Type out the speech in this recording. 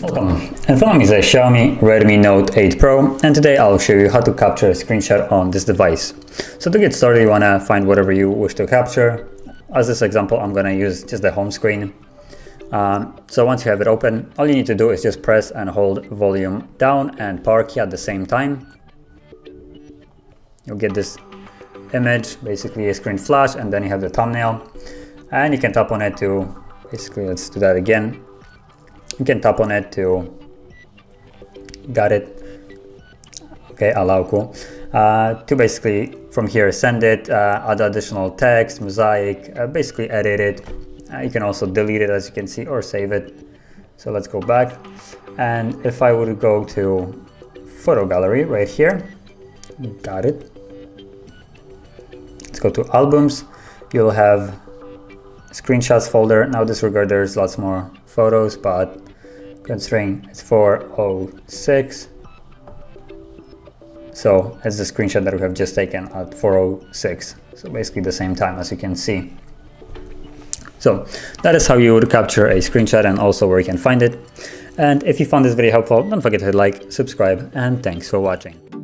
Welcome, in front of me is a Xiaomi Redmi Note 8 Pro, and today I'll show you how to capture a screenshot on this device. So to get started, you want to find whatever you wish to capture. As this example, I'm going to use just the home screen. So once you have it open, all you need to do is just press and hold volume down and power key at the same time. You'll get this image, basically a screen flash, and then you have the thumbnail. And you can tap on it to, basically, let's do that again. You can tap on it to, got it, okay, allow, cool, to basically from here send it, add additional text, mosaic, basically edit it. You can also delete it, as you can see, or save it. So let's go back, and if I were to go to photo gallery right here, got it, let's go to albums, you'll have screenshots folder. Now disregard, there's lots more photos, but considering it's 4:06, so it's the screenshot that we have just taken at 4:06, so basically the same time, as you can see. So that is how you would capture a screenshot and also where you can find it. And if you found this video helpful, don't forget to hit like, subscribe, and thanks for watching.